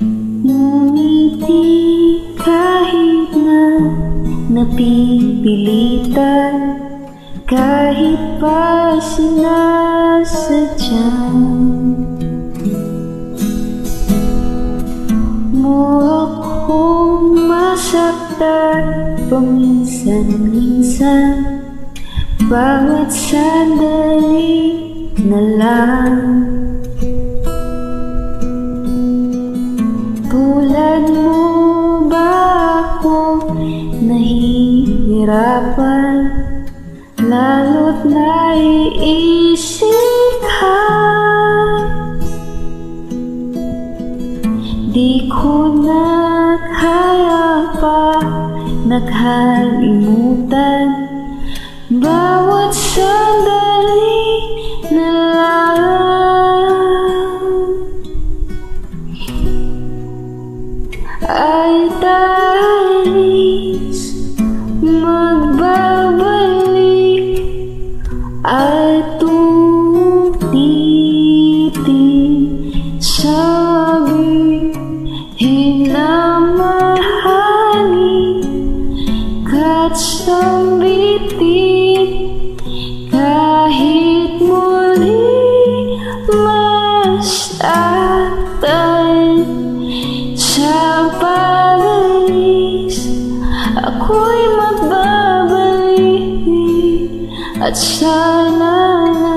Ngumiti kahit na napipilitan, kahit pa sinasadyang mo akong masaktan paminsan-minsan, bawat sandali na lang. Tulad mo ba ako nahihirapan, lalo't naiisip ka? Di ko na kaya pa nakalimutan bawat sandali na lang. Ay talis magbabalik at tutiting sabi hinamahali kat sambitin. Kahit muli masaktan sa pag-alis, ako'y magbabalik at sana